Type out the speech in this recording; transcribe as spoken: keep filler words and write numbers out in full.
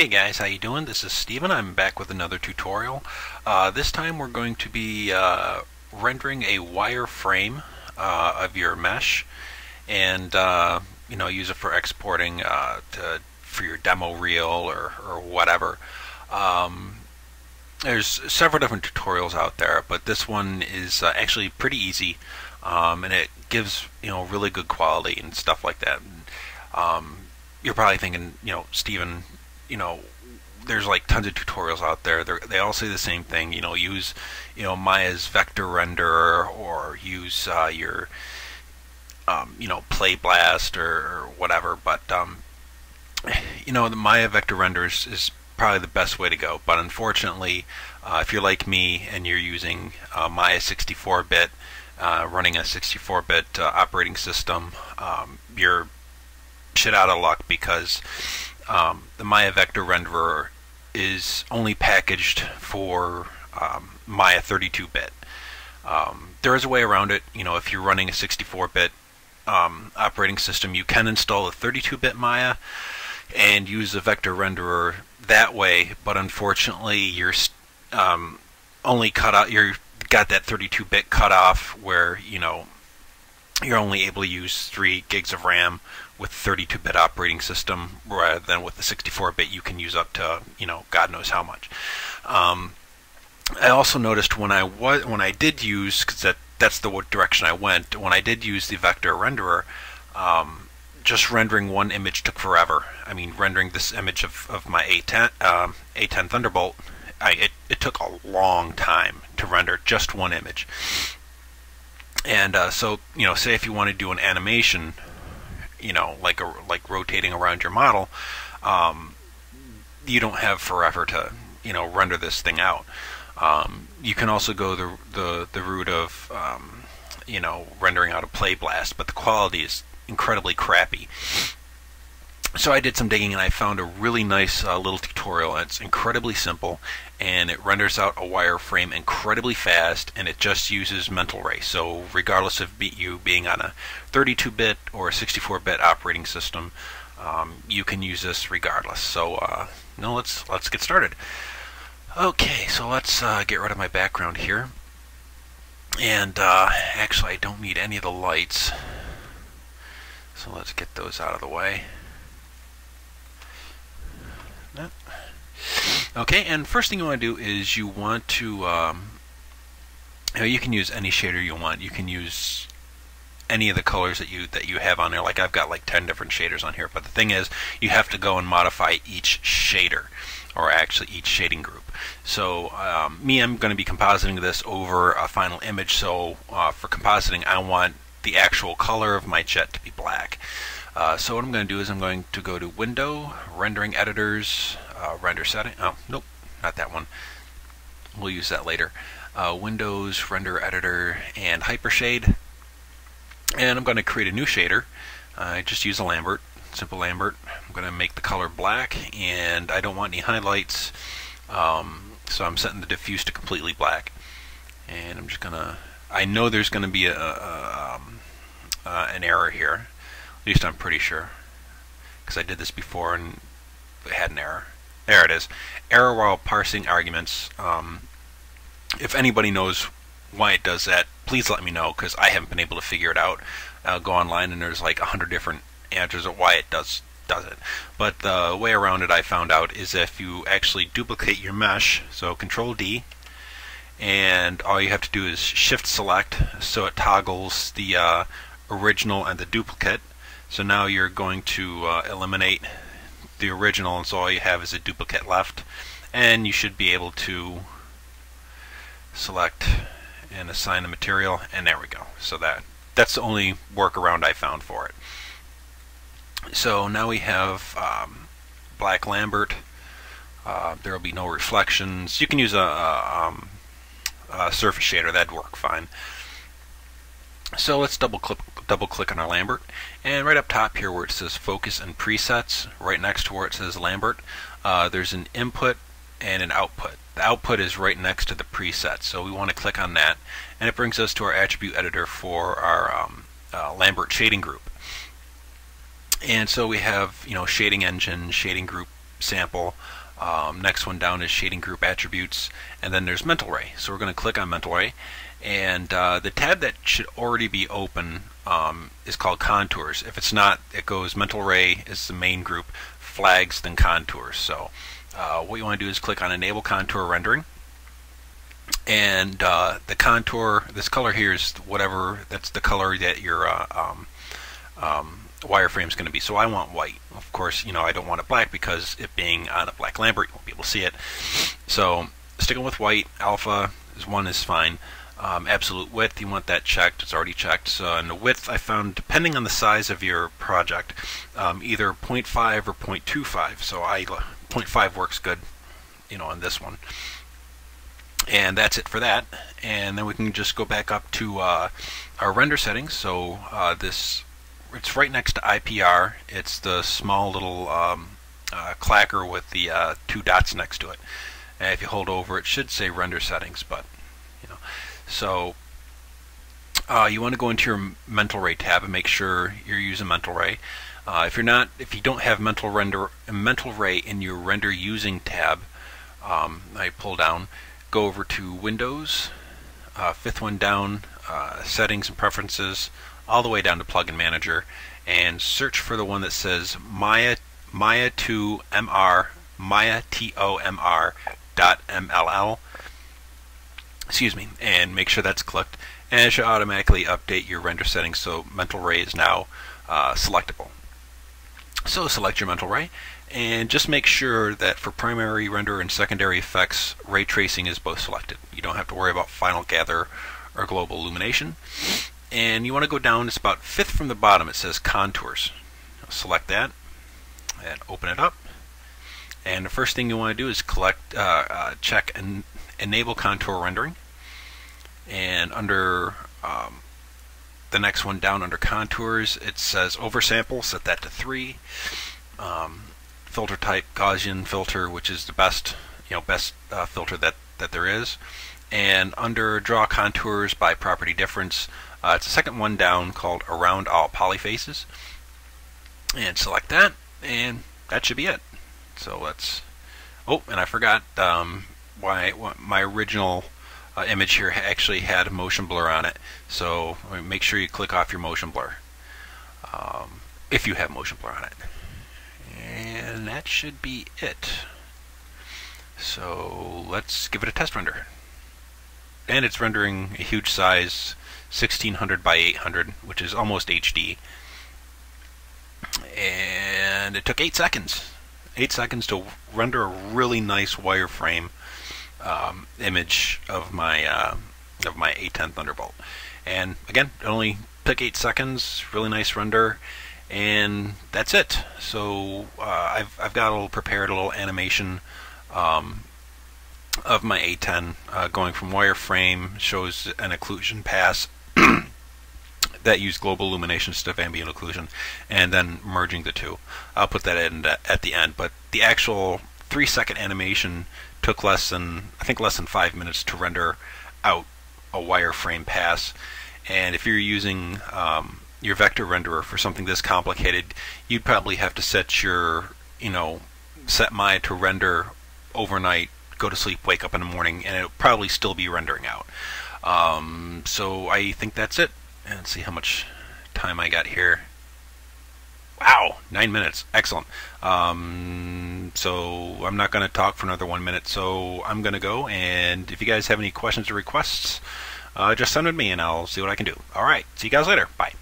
Hey guys, how you doing? This is Steven. I'm back with another tutorial. Uh, this time we're going to be uh, rendering a wireframe uh, of your mesh, and uh, you know, use it for exporting uh, to, for your demo reel or, or whatever. Um, there's several different tutorials out there, but this one is uh, actually pretty easy, um, and it gives, you know, really good quality and stuff like that. Um, you're probably thinking, you know, Steven, you know, there's like tons of tutorials out there. They're, they all say the same thing. You know, use, you know, Maya's vector renderer, or use uh, your, um, you know, PlayBlast or, or whatever. But um, you know, the Maya vector renderer is, is probably the best way to go. But unfortunately, uh, if you're like me and you're using uh, Maya sixty-four bit, uh, running a sixty-four bit uh, operating system, um, you're shit out of luck, because Um, the Maya vector renderer is only packaged for um, Maya thirty-two bit. Um, there is a way around it. You know, if you're running a sixty-four bit um, operating system, you can install a thirty-two bit Maya and use the vector renderer that way. But unfortunately, you're um, only cut out. You're got that thirty-two bit cutoff where, you know, you're only able to use three gigs of RAM with thirty-two bit operating system, rather than with the sixty-four bit you can use up to, you know, God knows how much. Um, I also noticed when I was when I did use, because that that's the direction I went. When I did use the vector renderer, um, just rendering one image took forever. I mean, rendering this image of of my A ten um, A ten Thunderbolt, I, it it took a long time to render just one image. And uh, so, you know, say if you want to do an animation, you know, like a, like rotating around your model, um, you don't have forever to, you know, render this thing out. Um, you can also go the the, the route of, um, you know, rendering out a PlayBlast, but the quality is incredibly crappy. So I did some digging and I found a really nice uh, little tutorial. It's incredibly simple, and it renders out a wireframe incredibly fast, and it just uses Mental Ray. So regardless of you being on a thirty-two bit or a sixty-four bit operating system, um, you can use this regardless. So uh, no, let's let's get started. Okay, so let's uh, get rid of my background here, and uh, actually I don't need any of the lights, so let's get those out of the way. Okay, and first thing you want to do is you want to, um, you know, you can use any shader you want. You can use any of the colors that you that you have on there. Like I've got like ten different shaders on here. But the thing is, you have to go and modify each shader, or actually each shading group. So um, me, I'm going to be compositing this over a final image. So uh, for compositing, I want the actual color of my jet to be black. Uh, so what I'm going to do is I'm going to go to Window, Rendering Editors, uh, Render Setting. Oh, nope, not that one. We'll use that later. Uh, Windows, Render Editor, and Hypershade. And I'm going to create a new shader. I uh, just use a Lambert, simple Lambert. I'm going to make the color black, and I don't want any highlights. Um, so I'm setting the diffuse to completely black. And I'm just going to, I know there's going to be a, a, um, uh, an error here. At least I'm pretty sure, because I did this before and it had an error. There it is. Error while parsing arguments. Um, if anybody knows why it does that, please let me know, because I haven't been able to figure it out. I'll go online and there's like a hundred different answers of why it does does it. But the way around it I found out is if you actually duplicate your mesh, so Control D, and all you have to do is Shift Select, so it toggles the uh, original and the duplicate. So now you're going to uh, eliminate the original, and so all you have is a duplicate left, and you should be able to select and assign a material, and there we go. So that that's the only workaround I found for it. So now we have um, black Lambert. Uh, there will be no reflections. You can use a, a, um, a surface shader, that'd work fine. So let's double click double click on our Lambert, and right up top here where it says Focus and Presets, right next to where it says Lambert, uh, there's an input and an output. The output is right next to the preset, so we want to click on that, and it brings us to our attribute editor for our um, uh, Lambert shading group. And so we have, you know, shading engine, shading group, sample. Um, next one down is Shading Group Attributes, and then there's Mental Ray. So we're going to click on Mental Ray, and uh, the tab that should already be open um, is called Contours. If it's not, it goes Mental Ray is the main group, Flags, then Contours. So uh, what you want to do is click on Enable Contour Rendering, and uh, the contour, this color here is whatever, that's the color that your uh, um, um, wireframe is going to be. So I want white. Of course, you know, I don't want it black because it being on a black Lambert, you won't be able to see it. So sticking with white, alpha is one is fine. Um, absolute width, you want that checked, it's already checked. So, and the width, I found, depending on the size of your project, um, either zero point five or zero point two five. So I, zero point five works good, you know, on this one. And that's it for that, and then we can just go back up to uh, our render settings. So uh, this, it's right next to I P R. It's the small little um, uh, clacker with the uh, two dots next to it, and if you hold over it should say render settings, but you know. So uh, you want to go into your Mental Ray tab and make sure you're using Mental Ray. Uh, if you're not, if you don't have Mental Render, Mental Ray in your render using tab, um, I pull down, go over to Windows, uh, fifth one down, uh, Settings and Preferences, all the way down to Plugin Manager, and search for the one that says Maya Maya to M R Maya T O M R dot M L L. Excuse me, and make sure that's clicked, and it should automatically update your render settings. So Mental Ray is now uh, selectable. So select your Mental Ray, and just make sure that for primary render and secondary effects, ray tracing is both selected. You don't have to worry about final gather or global illumination. And you want to go down, it's about fifth from the bottom, it says contours. Select that and open it up. And the first thing you want to do is collect, uh, uh, check and enable contour rendering. And under um, the next one down under contours, it says oversample, set that to three. Um, filter type Gaussian filter, which is the best, you know, best uh, filter that that there is. And under draw contours by property difference, uh, it's the second one down called around all polyfaces, and select that, and that should be it. So let's. Oh, and I forgot um, why my original uh, image here actually had motion blur on it. So make sure you click off your motion blur um, if you have motion blur on it. And that should be it. So let's give it a test render. And it's rendering a huge size, sixteen hundred by eight hundred, which is almost H D. And it took eight seconds. Eight seconds to render a really nice wireframe um, image of my uh, of my A ten Thunderbolt. And again, it only took eight seconds. Really nice render. And that's it. So uh, I've, I've got a little prepared a little animation um, of my A ten uh, going from wireframe, shows an occlusion pass that used global illumination instead of ambient occlusion, and then merging the two. I'll put that in at the end, but the actual three second animation took less than, I think less than five minutes to render out a wireframe pass. And if you're using um, your vector renderer for something this complicated, you'd probably have to set your, you know, set Maya to render overnight, go to sleep, wake up in the morning, and it'll probably still be rendering out. Um, so I think that's it. And see how much time I got here. Wow, nine minutes, excellent. Um, so I'm not gonna talk for another one minute, so I'm gonna go, and if you guys have any questions or requests, uh, just send them to me and I'll see what I can do. All right, see you guys later, bye.